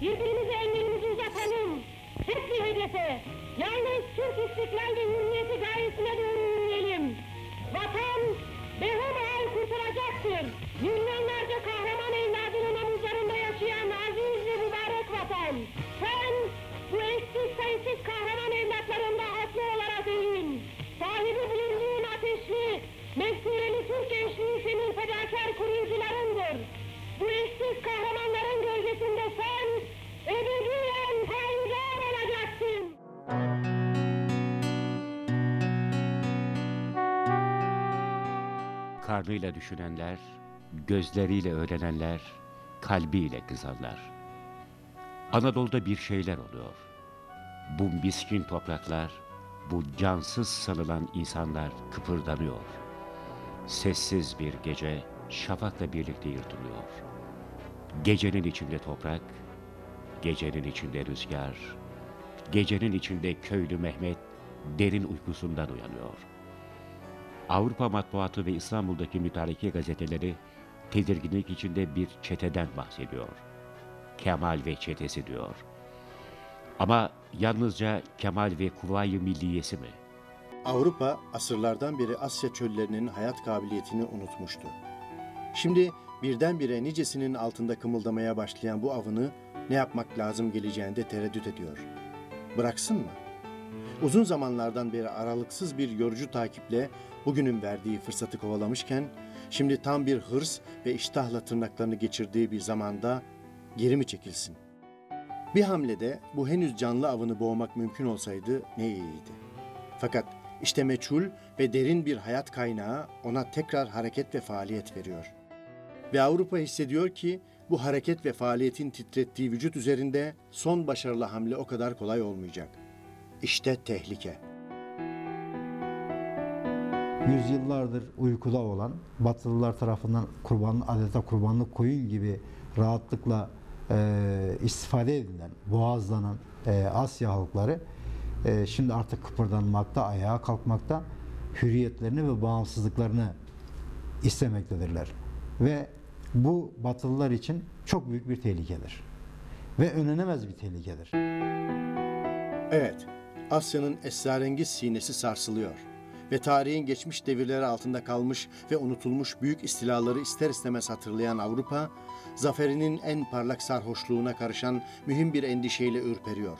Birbirimize ellerimizi uzatalım. Hep bir hedefe, yalnız Türk istiklal ve hürriyeti gayesine doğru yürüyelim. Vatan, behemhal kurtulacaktır. Milyonlarca kahraman evladının omuzlarında yaşayan aziz ve mübarek vatan. Sen, bu eşsiz sayısız kahraman evlatlarında haklı olarak ölün. Sahibi bulunduğun ateşli, mefkureli Türk gençliği senin fedakar koruyucularındır. Bu eşsiz kahramanların gölgesinde sen, ebediyen payidar olacaksın. Karnıyla düşünenler, gözleriyle öğrenenler, kalbiyle kızanlar. Anadolu'da bir şeyler oluyor. Bu miskin topraklar, bu cansız sanılan insanlar kıpırdanıyor. Sessiz bir gece şafakla birlikte yırtılıyor. Gecenin içinde toprak, gecenin içinde rüzgar, gecenin içinde köylü Mehmet derin uykusundan uyanıyor. Avrupa matbuatı ve İstanbul'daki mütareke gazeteleri tedirginlik içinde bir çeteden bahsediyor. Kemal ve çetesi diyor. Ama yalnızca Kemal ve Kuvay-ı Milliyesi mi? Avrupa asırlardan beri Asya çöllerinin hayat kabiliyetini unutmuştu. Şimdi birdenbire nicesinin altında kımıldamaya başlayan bu avını ne yapmak lazım geleceğinde tereddüt ediyor. Bıraksın mı? Uzun zamanlardan beri aralıksız bir yorucu takiple bugünün verdiği fırsatı kovalamışken, şimdi tam bir hırs ve iştahla tırnaklarını geçirdiği bir zamanda geri mi çekilsin? Bir hamlede bu henüz canlı avını boğmak mümkün olsaydı ne iyiydi. Fakat işte meçhul ve derin bir hayat kaynağı ona tekrar hareket ve faaliyet veriyor. Ve Avrupa hissediyor ki bu hareket ve faaliyetin titrettiği vücut üzerinde son başarılı hamle o kadar kolay olmayacak. İşte tehlike. Yüzyıllardır uykuda olan, Batılılar tarafından adeta kurbanlık koyun gibi rahatlıkla istifade edilen, boğazlanan Asya halkları şimdi artık kıpırdanmakta, ayağa kalkmakta, hürriyetlerini ve bağımsızlıklarını istemektedirler. Ve bu Batılılar için çok büyük bir tehlikedir. Ve önlenemez bir tehlikedir. Evet, Asya'nın esrarengiz sinesi sarsılıyor. Ve tarihin geçmiş devirleri altında kalmış ve unutulmuş büyük istilaları ister istemez hatırlayan Avrupa, zaferinin en parlak sarhoşluğuna karışan mühim bir endişeyle ürperiyor.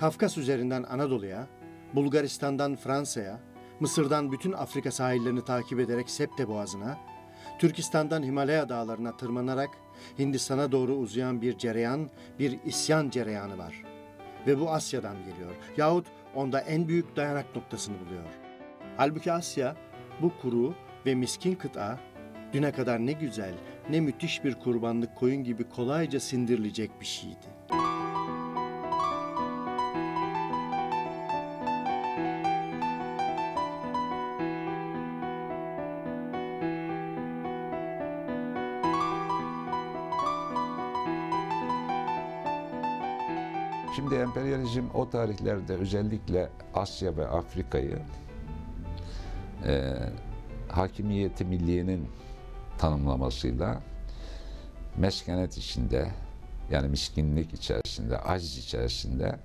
Kafkas üzerinden Anadolu'ya, Bulgaristan'dan Fransa'ya, Mısır'dan bütün Afrika sahillerini takip ederek Septe Boğazı'na, Türkistan'dan Himalaya dağlarına tırmanarak Hindistan'a doğru uzayan bir cereyan, bir isyan cereyanı var. Ve bu Asya'dan geliyor yahut onda en büyük dayanak noktasını buluyor. Halbuki Asya, bu kuru ve miskin kıta, düne kadar ne güzel, ne müthiş bir kurbanlık koyun gibi kolayca sindirilecek bir şeydi. Şimdi emperyalizm o tarihlerde özellikle Asya ve Afrika'yı Hakimiyeti Milliye'nin tanımlamasıyla meskenet içinde, yani miskinlik içerisinde, aciz içerisinde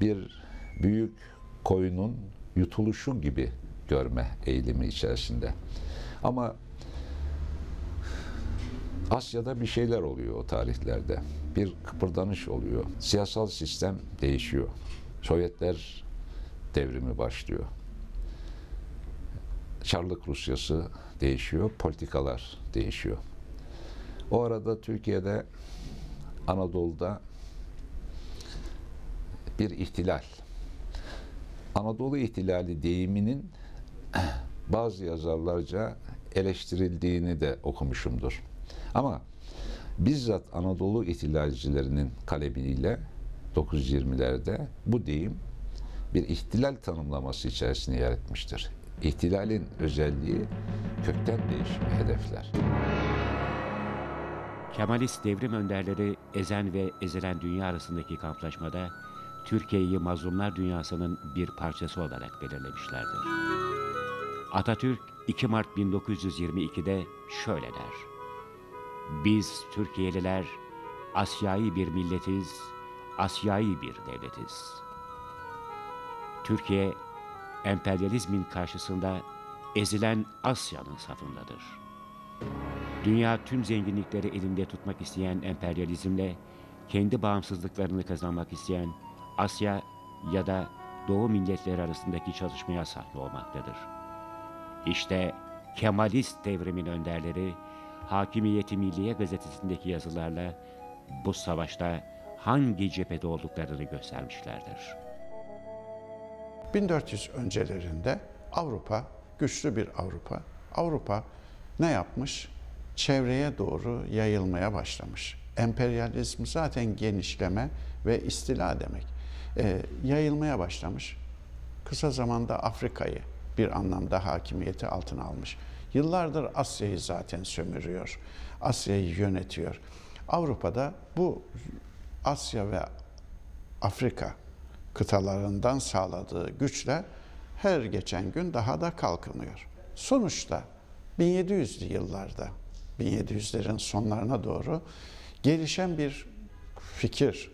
bir büyük koyunun yutuluşu gibi görme eğilimi içerisinde. Ama Asya'da bir şeyler oluyor o tarihlerde. Bir kıpırdanış oluyor. Siyasal sistem değişiyor. Sovyetler devrimi başlıyor. Çarlık Rusyası değişiyor. Politikalar değişiyor. O arada Türkiye'de, Anadolu'da bir ihtilal. Anadolu ihtilali deyiminin bazı yazarlarca eleştirildiğini de okumuşumdur. Ama bizzat Anadolu ihtilalcilerinin kalemiyle 920'lerde bu deyim bir ihtilal tanımlaması içerisinde yer etmiştir. İhtilalin özelliği kökten değişimi hedefler. Kemalist devrim önderleri ezen ve ezilen dünya arasındaki kamplaşmada Türkiye'yi mazlumlar dünyasının bir parçası olarak belirlemişlerdir. Atatürk 2 Mart 1922'de şöyle der: "Biz Türkiye'liler Asya'yı bir milletiz, Asya'yı bir devletiz." Türkiye, emperyalizmin karşısında ezilen Asya'nın safındadır. Dünya tüm zenginlikleri elinde tutmak isteyen emperyalizmle kendi bağımsızlıklarını kazanmak isteyen Asya ya da Doğu milletleri arasındaki çatışmaya sahne olmaktadır. İşte Kemalist devrimin önderleri Hakimiyeti Milliye gazetesindeki yazılarla bu savaşta hangi cephede olduklarını göstermişlerdir. 1400 öncelerinde Avrupa, güçlü bir Avrupa. Avrupa ne yapmış? Çevreye doğru yayılmaya başlamış. Emperyalizm zaten genişleme ve istila demek. Yayılmaya başlamış. Kısa zamanda Afrika'yı bir anlamda hakimiyeti altına almış. Yıllardır Asya'yı zaten sömürüyor. Asya'yı yönetiyor. Avrupa'da bu Asya ve Afrika kıtalarından sağladığı güçle her geçen gün daha da kalkınıyor. Sonuçta 1700'lü yıllarda, 1700'lerin sonlarına doğru gelişen bir fikir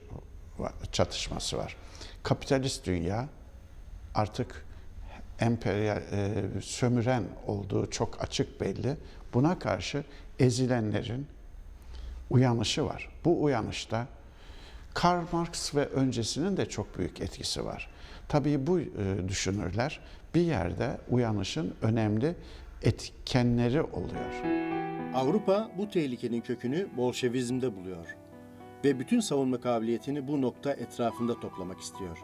çatışması var. Kapitalist dünya artık sömüren olduğu çok açık belli. Buna karşı ezilenlerin uyanışı var. Bu uyanışta Karl Marx ve öncesinin de çok büyük etkisi var. Tabii bu düşünürler bir yerde uyanışın önemli etkenleri oluyor. Avrupa bu tehlikenin kökünü Bolşevizm'de buluyor ve bütün savunma kabiliyetini bu nokta etrafında toplamak istiyor.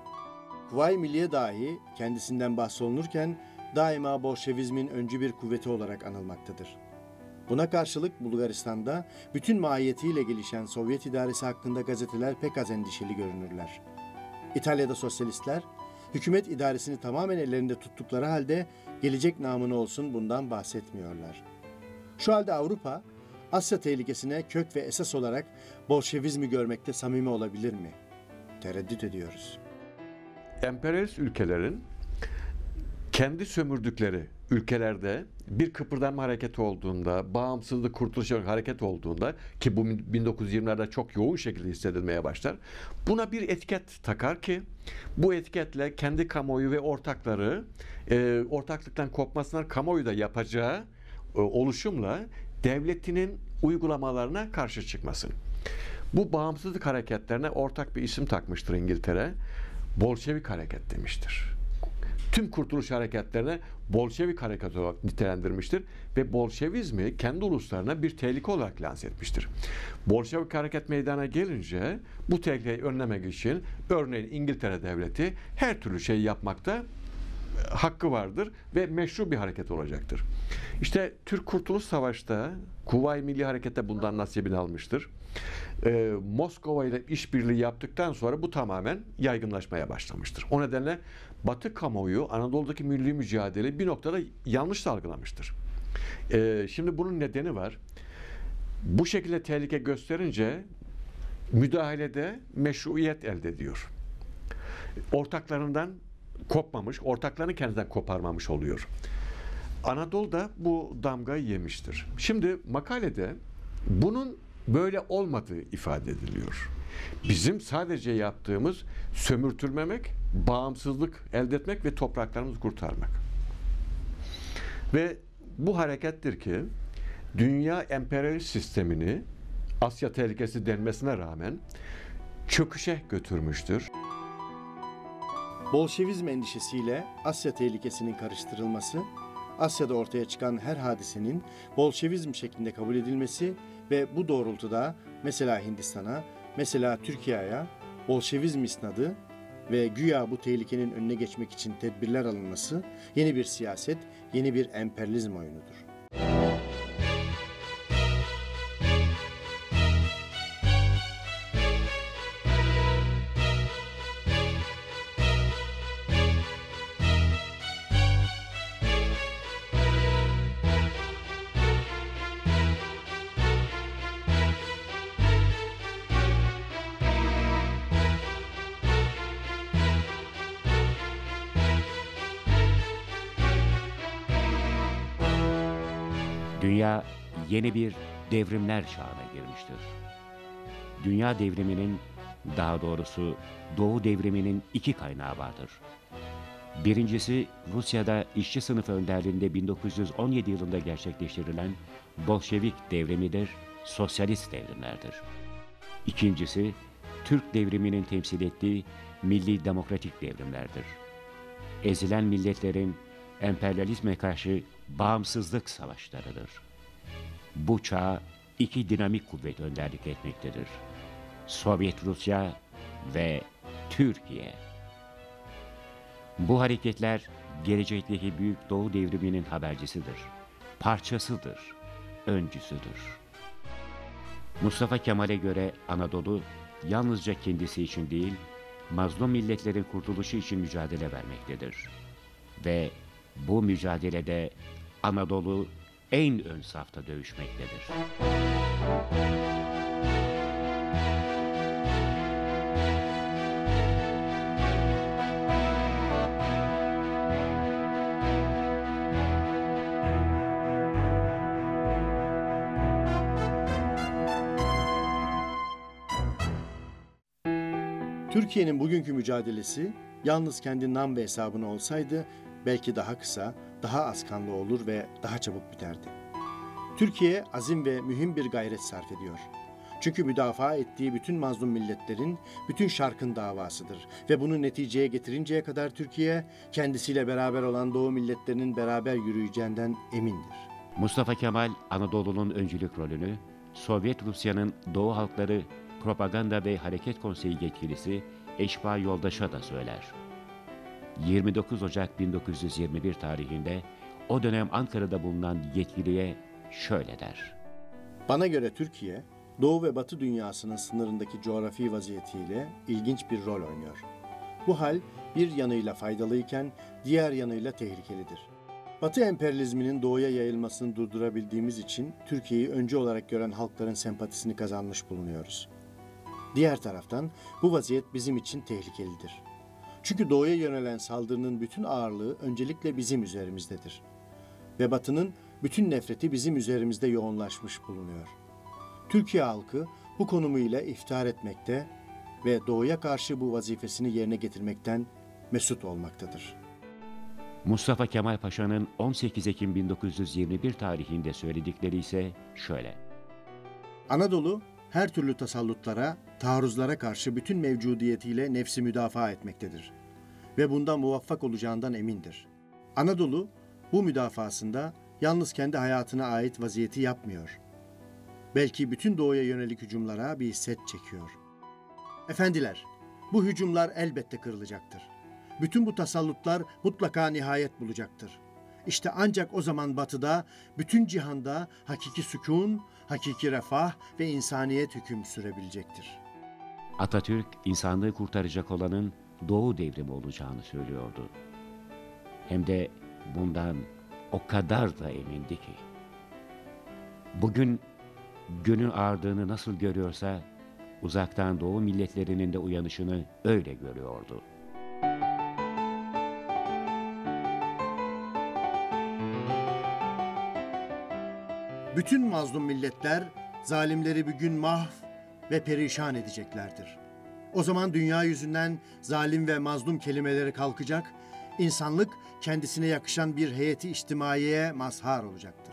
Kuvay-ı Milliye dahi kendisinden bahsolunurken daima Bolşevizm'in öncü bir kuvveti olarak anılmaktadır. Buna karşılık Bulgaristan'da bütün mahiyetiyle gelişen Sovyet idaresi hakkında gazeteler pek az endişeli görünürler. İtalya'da sosyalistler, hükümet idaresini tamamen ellerinde tuttukları halde gelecek namına olsun bundan bahsetmiyorlar. Şu halde Avrupa, Asya tehlikesine kök ve esas olarak Bolşevizmi görmekte samimi olabilir mi? Tereddüt ediyoruz. Emperyalist ülkelerin kendi sömürdükleri ülkelerde bir kıpırdanma hareketi olduğunda, bağımsızlık, kurtuluş hareketi olduğunda ki bu 1920'lerde çok yoğun şekilde hissedilmeye başlar. Buna bir etiket takar ki bu etiketle kendi kamuoyu ve ortakları ortaklıktan kopmasına kamuoyu da yapacağı oluşumla devletinin uygulamalarına karşı çıkmasın. Bu bağımsızlık hareketlerine ortak bir isim takmıştır İngiltere. Bolşevik hareket demiştir. Tüm kurtuluş hareketlerine Bolşevik hareket olarak nitelendirmiştir ve Bolşevizmi kendi uluslarına bir tehlike olarak lanse etmiştir. Bolşevik hareket meydana gelince bu tehlikeyi önlemek için örneğin İngiltere devleti her türlü şey yapmakta hakkı vardır ve meşru bir hareket olacaktır. İşte Türk Kurtuluş Savaş'ta Kuvay-ı Milliye harekette bundan nasibini almıştır. Moskova ile işbirliği yaptıktan sonra bu tamamen yaygınlaşmaya başlamıştır. O nedenle Batı kamuoyu Anadolu'daki milli mücadele bir noktada yanlış algılamıştır. Şimdi bunun nedeni var. Bu şekilde tehlike gösterince müdahalede meşruiyet elde ediyor. Ortaklarından kopmamış, ortaklarını kendinden koparmamış oluyor. Anadolu'da bu damgayı yemiştir. Şimdi makalede bunun böyle olmadığı ifade ediliyor. Bizim sadece yaptığımız sömürtülmemek, bağımsızlık elde etmek ve topraklarımızı kurtarmak. Ve bu harekettir ki dünya emperyalist sistemini Asya tehlikesi denmesine rağmen çöküşe götürmüştür. Bolşevizm endişesiyle Asya tehlikesinin karıştırılması, Asya'da ortaya çıkan her hadisenin Bolşevizm şeklinde kabul edilmesi ve bu doğrultuda mesela Hindistan'a, mesela Türkiye'ye Bolşevizm isnadı ve güya bu tehlikenin önüne geçmek için tedbirler alınması yeni bir siyaset, yeni bir emperyalizm oyunudur. Dünya yeni bir devrimler çağına girmiştir. Dünya devriminin, daha doğrusu Doğu devriminin iki kaynağı vardır. Birincisi Rusya'da işçi sınıfı önderliğinde 1917 yılında gerçekleştirilen Bolşevik devrimidir, sosyalist devrimlerdir. İkincisi Türk devriminin temsil ettiği milli demokratik devrimlerdir. Ezilen milletlerin emperyalizme karşı bağımsızlık savaşlarıdır. Bu çağa iki dinamik kuvvet önderlik etmektedir. Sovyet Rusya ve Türkiye. Bu hareketler gelecekteki Büyük Doğu devriminin habercisidir, parçasıdır, öncüsüdür. Mustafa Kemal'e göre Anadolu yalnızca kendisi için değil, mazlum milletlerin kurtuluşu için mücadele vermektedir. Ve bu mücadelede Anadolu en ön safta dövüşmektedir. Türkiye'nin bugünkü mücadelesi yalnız kendi nam ve hesabına olsaydı belki daha kısa, daha az kanlı olur ve daha çabuk biterdi. Türkiye azim ve mühim bir gayret sarf ediyor. Çünkü müdafaa ettiği bütün mazlum milletlerin, bütün şarkın davasıdır ve bunu neticeye getirinceye kadar Türkiye kendisiyle beraber olan Doğu milletlerinin beraber yürüyeceğinden emindir. Mustafa Kemal Anadolu'nun öncülük rolünü, Sovyet Rusya'nın Doğu halkları Propaganda ve Hareket Konseyi yetkilisi Eşba Yoldaş'a da söyler. 29 Ocak 1921 tarihinde o dönem Ankara'da bulunan yetkiliye şöyle der. Bana göre Türkiye, Doğu ve Batı dünyasının sınırındaki coğrafi vaziyetiyle ilginç bir rol oynuyor. Bu hal bir yanıyla faydalıyken diğer yanıyla tehlikelidir. Batı emperyalizminin Doğu'ya yayılmasını durdurabildiğimiz için Türkiye'yi öncü olarak gören halkların sempatisini kazanmış bulunuyoruz. Diğer taraftan bu vaziyet bizim için tehlikelidir. Çünkü Doğu'ya yönelen saldırının bütün ağırlığı öncelikle bizim üzerimizdedir. Ve Batı'nın bütün nefreti bizim üzerimizde yoğunlaşmış bulunuyor. Türkiye halkı bu konumuyla iftihar etmekte ve Doğu'ya karşı bu vazifesini yerine getirmekten mesut olmaktadır. Mustafa Kemal Paşa'nın 18 Ekim 1921 tarihinde söyledikleri ise şöyle. Anadolu her türlü tasallutlara, taarruzlara karşı bütün mevcudiyetiyle nefsi müdafaa etmektedir ve bundan muvaffak olacağından emindir. Anadolu bu müdafasında yalnız kendi hayatına ait vaziyeti yapmıyor. Belki bütün Doğu'ya yönelik hücumlara bir set çekiyor. Efendiler, bu hücumlar elbette kırılacaktır. Bütün bu tasallutlar mutlaka nihayet bulacaktır. İşte ancak o zaman Batı'da, bütün cihanda hakiki sükun, hakiki refah ve insaniyet hüküm sürebilecektir. Atatürk, insanlığı kurtaracak olanın Doğu devrimi olacağını söylüyordu. Hem de bundan o kadar da emindi ki. Bugün günün ardını nasıl görüyorsa, uzaktan Doğu milletlerinin de uyanışını öyle görüyordu. Bütün mazlum milletler zalimleri bir gün mahv ve perişan edeceklerdir. O zaman dünya yüzünden zalim ve mazlum kelimeleri kalkacak, insanlık kendisine yakışan bir heyeti içtimaiyeye mazhar olacaktır.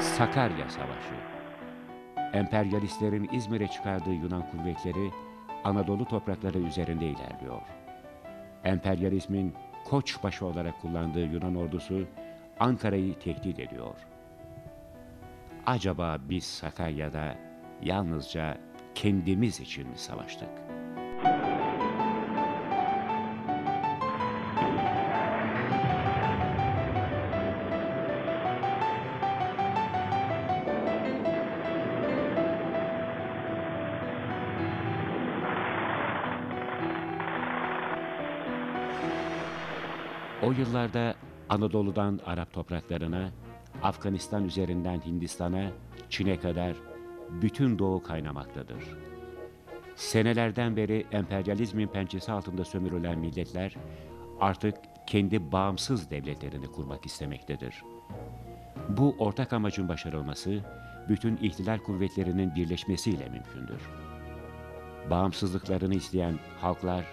Sakarya Savaşı. Emperyalistlerin İzmir'e çıkardığı Yunan kuvvetleri Anadolu toprakları üzerinde ilerliyor. Emperyalizmin Koçbaşı olarak kullandığı Yunan ordusu Ankara'yı tehdit ediyor. Acaba biz Sakarya'da yalnızca kendimiz için mi savaştık? O yıllarda Anadolu'dan Arap topraklarına, Afganistan üzerinden Hindistan'a, Çin'e kadar bütün doğu kaynamaktadır. Senelerden beri emperyalizmin pençesi altında sömürülen milletler artık kendi bağımsız devletlerini kurmak istemektedir. Bu ortak amacın başarılması, bütün ihtilal kuvvetlerinin birleşmesiyle mümkündür. Bağımsızlıklarını isteyen halklar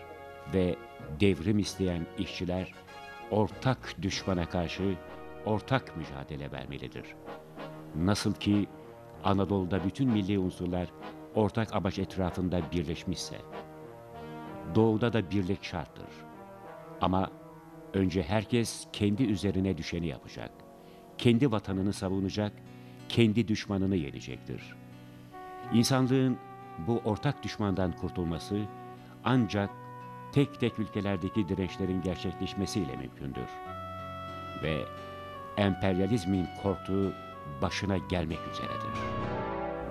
ve devrim isteyen işçiler, ortak düşmana karşı ortak mücadele vermelidir. Nasıl ki Anadolu'da bütün milli unsurlar ortak amaç etrafında birleşmişse, Doğu'da da birlik şarttır. Ama önce herkes kendi üzerine düşeni yapacak, kendi vatanını savunacak, kendi düşmanını yenecektir. İnsanlığın bu ortak düşmandan kurtulması ancak tek tek ülkelerdeki dirençlerin gerçekleşmesiyle mümkündür. Ve emperyalizmin korktuğu başına gelmek üzeredir.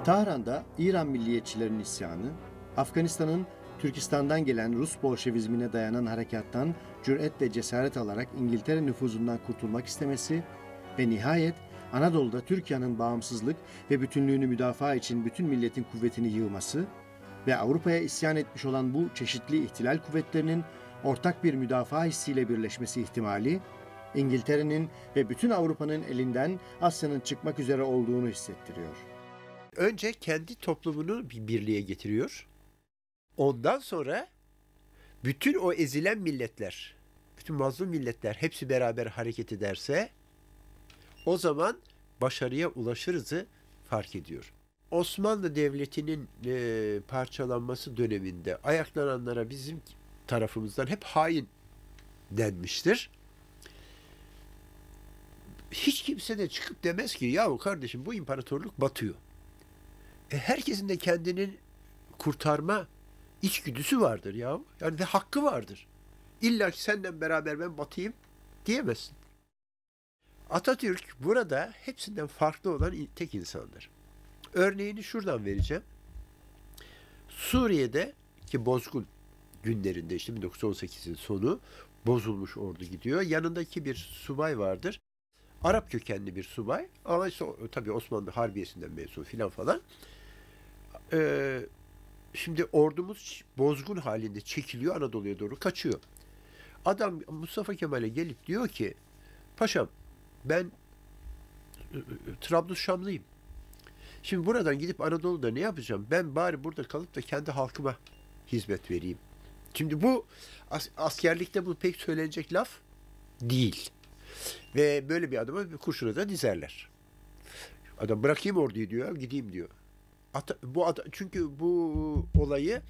Tahran'da İran milliyetçilerin isyanı, Afganistan'ın Türkistan'dan gelen Rus Bolşevizmine dayanan harekattan cüret ve cesaret alarak İngiltere nüfuzundan kurtulmak istemesi ve nihayet Anadolu'da Türkiye'nin bağımsızlık ve bütünlüğünü müdafaa için bütün milletin kuvvetini yığması ve Avrupa'ya isyan etmiş olan bu çeşitli ihtilal kuvvetlerinin ortak bir müdafaa hissiyle birleşmesi ihtimali, İngiltere'nin ve bütün Avrupa'nın elinden Asya'nın çıkmak üzere olduğunu hissettiriyor. Önce kendi toplumunu bir birliğe getiriyor. Ondan sonra bütün o ezilen milletler, bütün mazlum milletler hepsi beraber hareket ederse o zaman başarıya ulaşırızı fark ediyor. Osmanlı Devleti'nin parçalanması döneminde ayaklananlara bizim tarafımızdan hep hain denmiştir. Hiç kimse de çıkıp demez ki yahu kardeşim bu imparatorluk batıyor. Herkesin de kendini kurtarma içgüdüsü vardır yahu. Yani de hakkı vardır. İlla ki senden beraber ben batayım diyemezsin. Atatürk burada hepsinden farklı olan tek insandır. Örneğini şuradan vereceğim. Suriye'de ki bozgun günlerinde işte 1918'in sonu bozulmuş ordu gidiyor. Yanındaki bir subay vardır. Arap kökenli bir subay. Ama işte, tabii Osmanlı Harbiyesi'nden mezun filan falan. Şimdi ordumuz bozgun halinde çekiliyor. Anadolu'ya doğru kaçıyor. Adam Mustafa Kemal'e gelip diyor ki paşam ben Trablusşamlıyım. Şimdi buradan gidip Anadolu'da ne yapacağım? Ben bari burada kalıp da kendi halkıma hizmet vereyim. Şimdi bu askerlikte bu pek söylenecek laf değil. Ve böyle bir adama bir kurşuna da dizerler. Adam bırakayım orduyu diyor, gideyim diyor. Çünkü bu olayı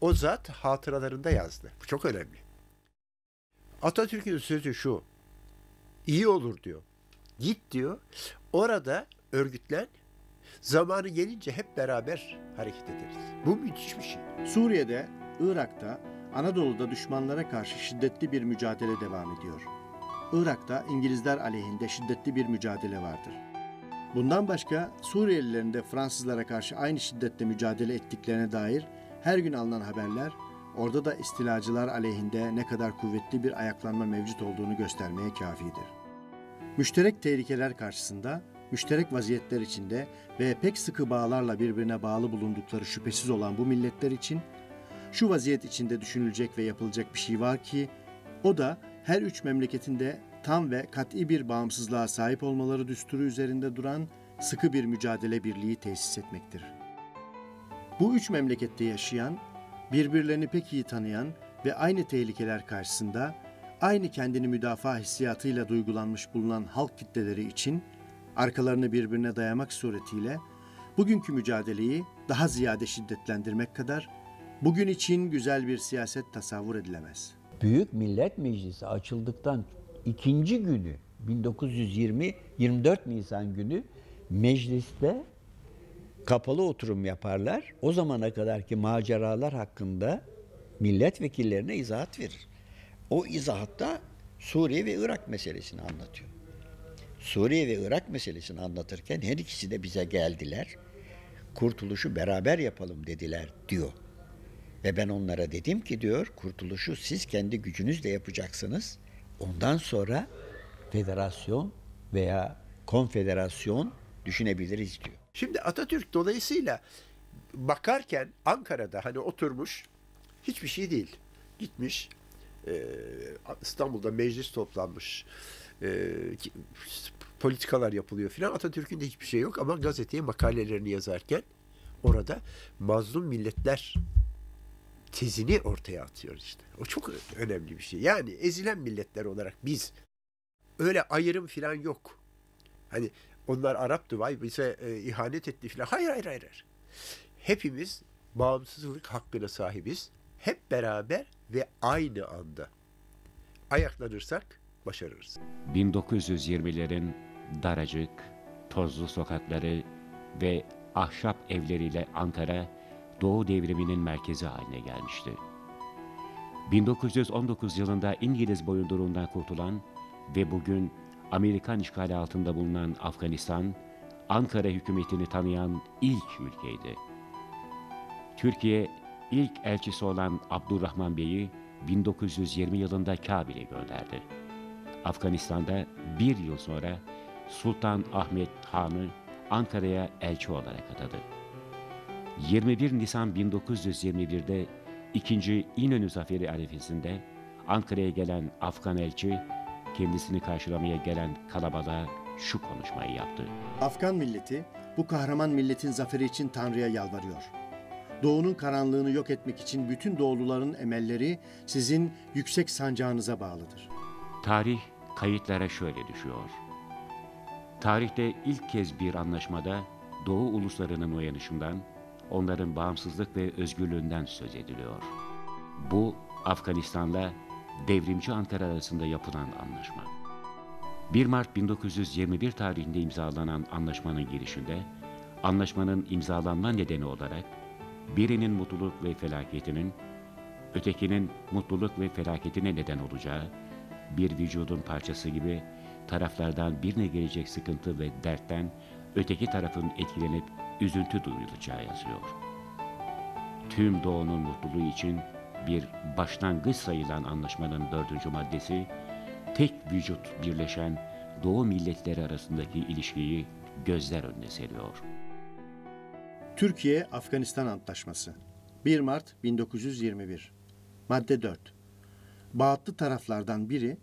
o zat hatıralarında yazdı. Bu çok önemli. Atatürk'ün sözü şu. İyi olur diyor. Git diyor. Orada örgütlen. Zamanı gelince hep beraber hareket ederiz. Bu müthiş bir şey. Suriye'de, Irak'ta, Anadolu'da düşmanlara karşı şiddetli bir mücadele devam ediyor. Irak'ta İngilizler aleyhinde şiddetli bir mücadele vardır. Bundan başka Suriyelilerin de Fransızlara karşı aynı şiddette mücadele ettiklerine dair her gün alınan haberler, orada da istilacılar aleyhinde ne kadar kuvvetli bir ayaklanma mevcut olduğunu göstermeye kâfidir. Müşterek tehlikeler karşısında, müşterek vaziyetler içinde ve pek sıkı bağlarla birbirine bağlı bulundukları şüphesiz olan bu milletler için, şu vaziyet içinde düşünülecek ve yapılacak bir şey var ki, o da her üç memleketin de tam ve kat'i bir bağımsızlığa sahip olmaları düsturu üzerinde duran sıkı bir mücadele birliği tesis etmektir. Bu üç memlekette yaşayan, birbirlerini pek iyi tanıyan ve aynı tehlikeler karşısında, aynı kendini müdafaa hissiyatıyla duygulanmış bulunan halk kitleleri için, arkalarını birbirine dayamak suretiyle bugünkü mücadeleyi daha ziyade şiddetlendirmek kadar bugün için güzel bir siyaset tasavvur edilemez. Büyük Millet Meclisi açıldıktan ikinci günü 1920-24 Nisan günü mecliste kapalı oturum yaparlar. O zamana kadarki maceralar hakkında milletvekillerine izahat verir. O izahatta Suriye ve Irak meselesini anlatıyor. Suriye ve Irak meselesini anlatırken her ikisi de bize geldiler. Kurtuluşu beraber yapalım dediler diyor. Ve ben onlara dedim ki diyor kurtuluşu siz kendi gücünüzle yapacaksınız. Ondan sonra federasyon veya konfederasyon düşünebiliriz diyor. Şimdi Atatürk dolayısıyla bakarken Ankara'da hani oturmuş hiçbir şey değil. Gitmiş İstanbul'da meclis toplanmış, politikalar yapılıyor filan. Atatürk'ün de hiçbir şey yok ama gazeteye makalelerini yazarken orada mazlum milletler tezini ortaya atıyor işte. O çok önemli bir şey. Yani ezilen milletler olarak biz, öyle ayrım filan yok. Hani onlar Arap'tı, vay bize ihanet etti filan. Hayır, hayır, hayır. Hepimiz bağımsızlık hakkına sahibiz. Hep beraber ve aynı anda. Ayaklanırsak başarırız. 1920'lerin daracık, tozlu sokakları ve ahşap evleriyle Ankara, Doğu Devrimi'nin merkezi haline gelmişti. 1919 yılında İngiliz boyunduruğundan kurtulan ve bugün Amerikan işgali altında bulunan Afganistan, Ankara hükümetini tanıyan ilk ülkeydi. Türkiye, ilk elçisi olan Abdurrahman Bey'i 1920 yılında Kabil'e gönderdi. Afganistan'da bir yıl sonra Sultan Ahmet Han'ı Ankara'ya elçi olarak atadı. 21 Nisan 1921'de 2. İnönü Zaferi arifesinde Ankara'ya gelen Afgan elçi, kendisini karşılamaya gelen kalabalığa şu konuşmayı yaptı. Afgan milleti bu kahraman milletin zaferi için Tanrı'ya yalvarıyor. Doğu'nun karanlığını yok etmek için bütün Doğuluların emelleri sizin yüksek sancağınıza bağlıdır. Tarih kayıtlara şöyle düşüyor. Tarihte ilk kez bir anlaşmada Doğu uluslarının uyanışından, onların bağımsızlık ve özgürlüğünden söz ediliyor. Bu Afganistan'la devrimci Ankara arasında yapılan anlaşma. 1 Mart 1921 tarihinde imzalanan anlaşmanın girişinde, anlaşmanın imzalanma nedeni olarak birinin mutluluk ve felaketinin, ötekinin mutluluk ve felaketine neden olacağı, bir vücudun parçası gibi taraflardan birine gelecek sıkıntı ve dertten öteki tarafın etkilenip üzüntü duyulacağı yazıyor. Tüm Doğu'nun mutluluğu için bir başlangıç sayılan anlaşmanın 4. maddesi, tek vücut birleşen Doğu milletleri arasındaki ilişkiyi gözler önüne seriyor. Türkiye-Afganistan Antlaşması 1 Mart 1921 Madde 4. Bağıtlı taraflardan biri,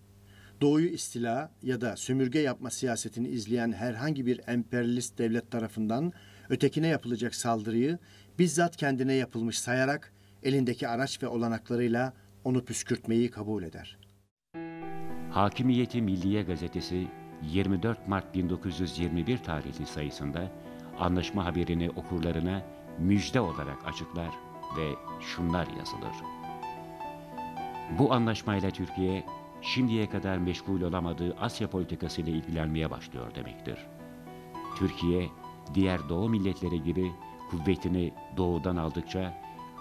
Doğu'yu istila ya da sömürge yapma siyasetini izleyen herhangi bir emperyalist devlet tarafından ötekine yapılacak saldırıyı bizzat kendine yapılmış sayarak elindeki araç ve olanaklarıyla onu püskürtmeyi kabul eder. Hakimiyeti Milliye gazetesi 24 Mart 1921 tarihli sayısında anlaşma haberini okurlarına müjde olarak açıklar ve şunlar yazılır. Bu anlaşmayla Türkiye, şimdiye kadar meşgul olamadığı Asya politikasıyla ilgilenmeye başlıyor demektir. Türkiye, diğer Doğu milletleri gibi kuvvetini Doğu'dan aldıkça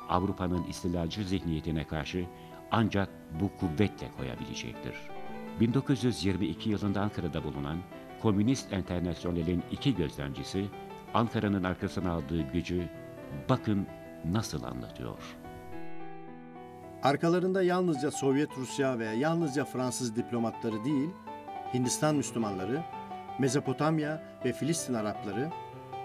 Avrupa'nın istilacı zihniyetine karşı ancak bu kuvvetle koyabilecektir. 1922 yılında Ankara'da bulunan Komünist Enternasyonel'in iki gözlemcisi, Ankara'nın arkasına aldığı gücü bakın nasıl anlatıyor. Arkalarında yalnızca Sovyet Rusya ve yalnızca Fransız diplomatları değil, Hindistan Müslümanları, Mezopotamya ve Filistin Arapları,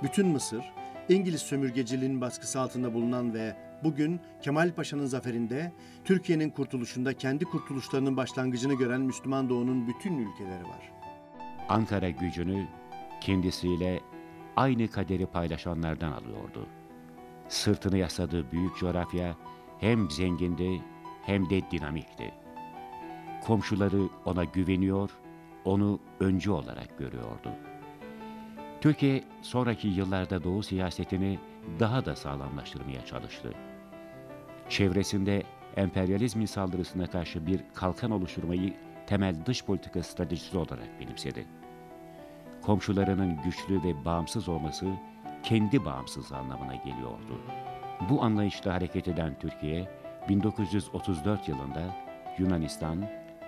bütün Mısır, İngiliz sömürgeciliğinin baskısı altında bulunan ve bugün Kemal Paşa'nın zaferinde, Türkiye'nin kurtuluşunda kendi kurtuluşlarının başlangıcını gören Müslüman Doğu'nun bütün ülkeleri var. Ankara gücünü kendisiyle aynı kaderi paylaşanlardan alıyordu. Sırtını yasladığı büyük coğrafya hem zengindi hem de dinamikti. Komşuları ona güveniyor, onu öncü olarak görüyordu. Türkiye sonraki yıllarda Doğu siyasetini daha da sağlamlaştırmaya çalıştı. Çevresinde emperyalizmin saldırısına karşı bir kalkan oluşturmayı temel dış politika stratejisi olarak benimsedi. Komşularının güçlü ve bağımsız olması kendi bağımsızlığı anlamına geliyordu. Bu anlayışla hareket eden Türkiye, 1934 yılında Yunanistan,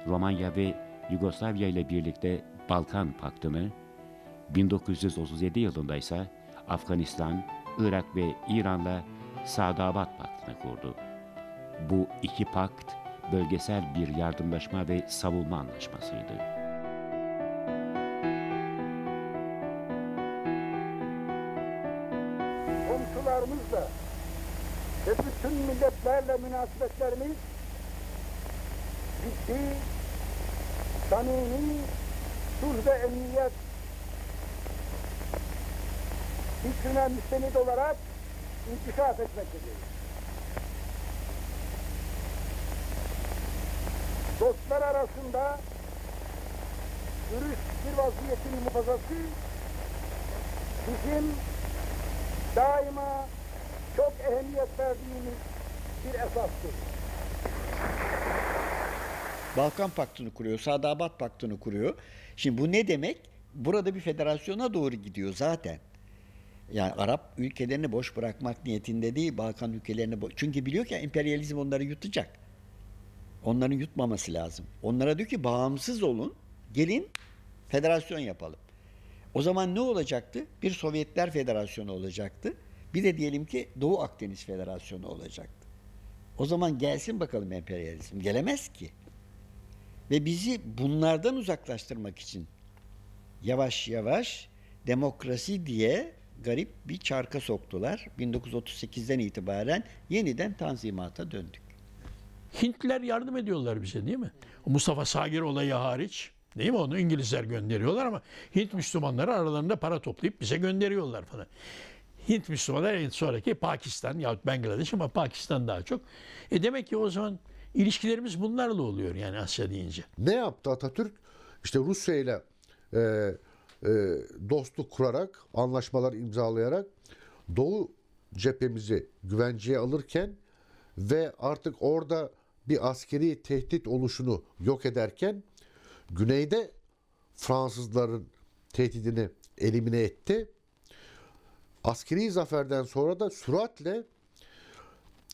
Romanya ve Yugoslavya ile birlikte Balkan Paktı'nı, 1937 yılında ise Afganistan, Irak ve İran'la Sadabat Paktı'nı kurdu. Bu iki pakt bölgesel bir yardımlaşma ve savunma anlaşmasıydı. Komşularımızla ve bütün milletlerle münasebetlerimiz ciddi, samimi, sulh ve emniyet fikrine müstenid olarak inkişaf etmektedir. Dostlar arasında dürüst bir vaziyetin muhafazası bizim daima çok ehemmiyet verdiğimiz bir esastır. Balkan Paktı'nı kuruyor, Sadabat Paktı'nı kuruyor. Şimdi bu ne demek? Burada bir federasyona doğru gidiyor zaten. Yani Arap ülkelerini boş bırakmak niyetinde değil, Balkan ülkelerini boş... Çünkü biliyor ki emperyalizm onları yutacak. Onların yutmaması lazım. Onlara diyor ki bağımsız olun, gelin federasyon yapalım. O zaman ne olacaktı? Bir Sovyetler Federasyonu olacaktı. Bir de diyelim ki Doğu Akdeniz Federasyonu olacaktı. O zaman gelsin bakalım emperyalizm. Gelemez ki. Ve bizi bunlardan uzaklaştırmak için yavaş yavaş demokrasi diye garip bir çarka soktular. 1938'den itibaren yeniden tanzimata döndük. Hintliler yardım ediyorlar bize, değil mi? O Mustafa Sagir olayı hariç, değil mi? Onu İngilizler gönderiyorlar ama Hint Müslümanları aralarında para toplayıp bize gönderiyorlar falan. Hint Müslümanları sonraki Pakistan yahut Bangladeş ama Pakistan daha çok. Demek ki o zaman ilişkilerimiz bunlarla oluyor yani Asya deyince. Ne yaptı Atatürk? İşte Rusya ile dostluk kurarak, anlaşmalar imzalayarak Doğu cephemizi güvenceye alırken ve artık orada bir askeri tehdit oluşunu yok ederken güneyde Fransızların tehdidini elimine etti. Askeri zaferden sonra da süratle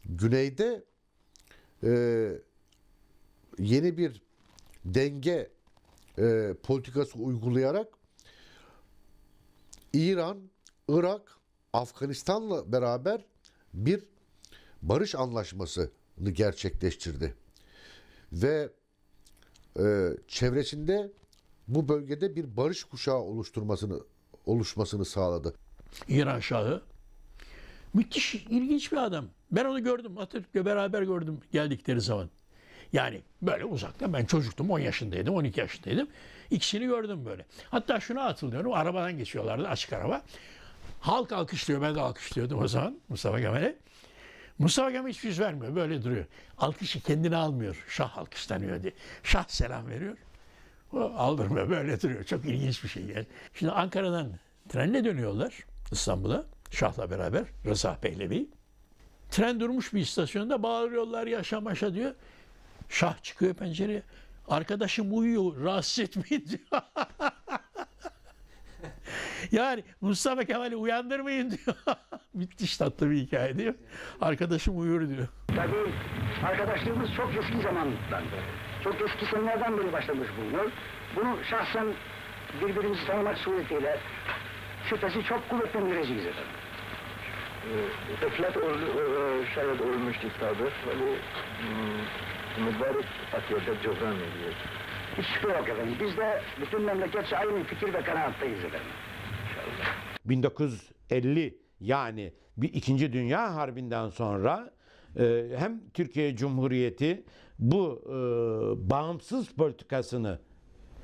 güneyde yeni bir denge politikası uygulayarak İran, Irak, Afganistan'la beraber bir barış anlaşmasını gerçekleştirdi. Ve çevresinde bu bölgede bir barış kuşağı oluşmasını sağladı. İran Şahı müthiş, ilginç bir adam. Ben onu gördüm, Atatürk'le beraber gördüm geldikleri zaman. Yani böyle uzakta, ben çocuktum, 10 yaşındaydım, 12 yaşındaydım. İkisini gördüm böyle. Hatta şuna hatırlıyorum, arabadan geçiyorlardı, açık araba. Halk alkışlıyor, ben de alkışlıyordum o zaman Mustafa Kemal'e. Mustafa Kemal hiç yüz vermiyor, böyle duruyor. Alkışı kendine almıyor, Şah alkışlanıyor diye. Şah selam veriyor, o aldırmıyor, böyle duruyor. Çok ilginç bir şey yani. Şimdi Ankara'dan trenle dönüyorlar İstanbul'a, Şah'la beraber, Rıza Behlevi. Tren durmuş bir istasyonda, bağırıyorlar yaşa maşa diyor. Şah çıkıyor pencereye, arkadaşım uyuyor, rahatsız etmeyin diyor. Yani Mustafa Kemal'i uyandırmayın diyor. Müthiş tatlı bir hikaye diyor. Arkadaşım uyuyor diyor. Tabii arkadaşlığımız çok eski zamandan beri, çok eski senelerden beri başlamış bulunuyor. Bunu şahsen birbirimizi tanımak suretiyle şüphesi çok kuvvetlendireceğiz efendim. Eflat şayet olmuştu tabii. Mübarek atıyorlar, cevran ediyor. Hiç şüphe yok efendim. Biz de bütün memleketçe aynı fikir ve kanaattayız efendim. İnşallah. 1950 yani bir 2. Dünya Harbi'nden sonra hem Türkiye Cumhuriyeti bu bağımsız politikasını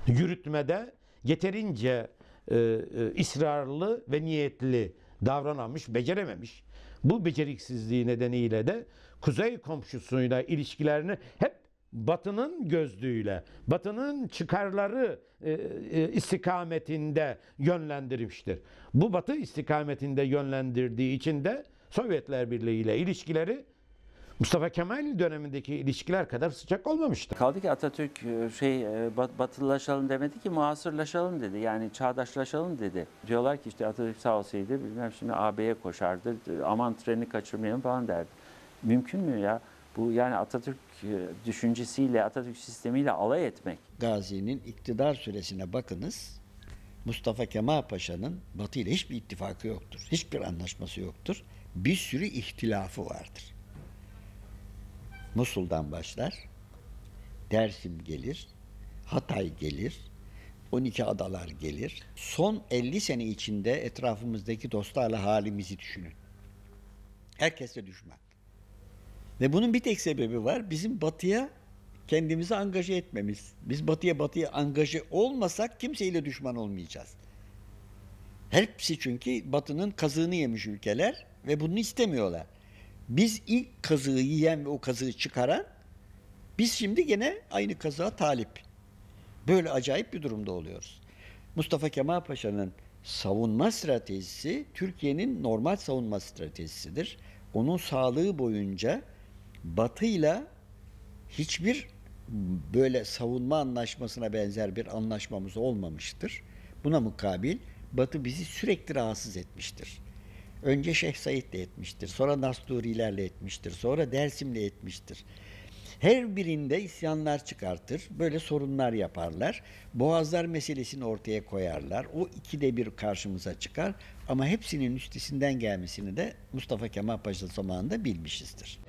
yürütmede yeterince ısrarlı ve niyetli davranamamış, becerememiş. Bu beceriksizliği nedeniyle de kuzey komşusuyla ilişkilerini hep Batı'nın gözlüğüyle, Batı'nın çıkarları istikametinde yönlendirmiştir. Bu Batı istikametinde yönlendirdiği için de Sovyetler Birliği ile ilişkileri Mustafa Kemal dönemindeki ilişkiler kadar sıcak olmamıştı. Kaldı ki Atatürk batılılaşalım demedi ki, muhasırlaşalım dedi. Yani çağdaşlaşalım dedi. Diyorlar ki işte Atatürk sağ olsaydı bilmem şimdi AB'ye koşardı. Aman treni kaçırmayalım falan derdi. Mümkün mü ya? Bu yani Atatürk düşüncesiyle, Atatürk sistemiyle alay etmek. Gazi'nin iktidar süresine bakınız. Mustafa Kemal Paşa'nın Batı ile hiçbir ittifakı yoktur. Hiçbir anlaşması yoktur. Bir sürü ihtilafı vardır. Musul'dan başlar, Dersim gelir, Hatay gelir, 12 adalar gelir. Son 50 sene içinde etrafımızdaki dostlarla halimizi düşünün. Herkesle düşman. Ve bunun bir tek sebebi var. Bizim batıya kendimizi angaje etmemiz. Biz batıya angaje olmasak kimseyle düşman olmayacağız. Hepsi çünkü batının kazığını yemiş ülkeler ve bunu istemiyorlar. Biz ilk kazığı yiyen ve o kazığı çıkaran, biz şimdi gene aynı kazığa talip. Böyle acayip bir durumda oluyoruz. Mustafa Kemal Paşa'nın savunma stratejisi Türkiye'nin normal savunma stratejisidir. Onun sağlığı boyunca Batı'yla hiçbir böyle savunma anlaşmasına benzer bir anlaşmamız olmamıştır. Buna mukabil Batı bizi sürekli rahatsız etmiştir. Önce Şeyh Said'le etmiştir, sonra Nasturilerle etmiştir, sonra Dersim'le etmiştir. Her birinde isyanlar çıkartır, böyle sorunlar yaparlar, boğazlar meselesini ortaya koyarlar, o ikide bir karşımıza çıkar ama hepsinin üstesinden gelmesini de Mustafa Kemal Paşa zamanında bilmişizdir.